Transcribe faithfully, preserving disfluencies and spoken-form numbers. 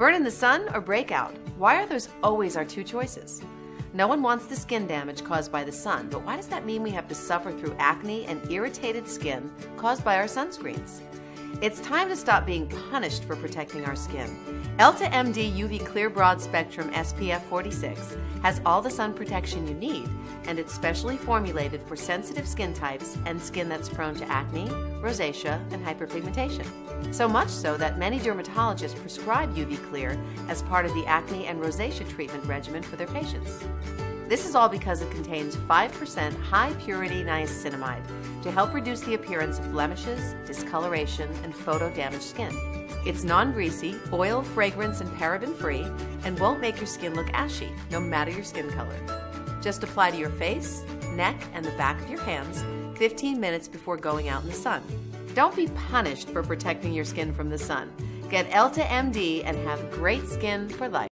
burn in the sun or break out? Why are those always our two choices? No one wants the skin damage caused by the sun, but why does that mean we have to suffer through acne and irritated skin caused by our sunscreens? It's time to stop being punished for protecting our skin. EltaMD U V Clear Broad Spectrum S P F forty-six has all the sun protection you need, and it's specially formulated for sensitive skin types and skin that's prone to acne, rosacea, and hyperpigmentation. So much so that many dermatologists prescribe U V Clear as part of the acne and rosacea treatment regimen for their patients. This is all because it contains five percent high-purity niacinamide to help reduce the appearance of blemishes, discoloration, and photo-damaged skin. It's non-greasy, oil, fragrance, and paraben-free, and won't make your skin look ashy, no matter your skin color. Just apply to your face, neck, and the back of your hands fifteen minutes before going out in the sun. Don't be punished for protecting your skin from the sun. Get EltaMD and have great skin for life.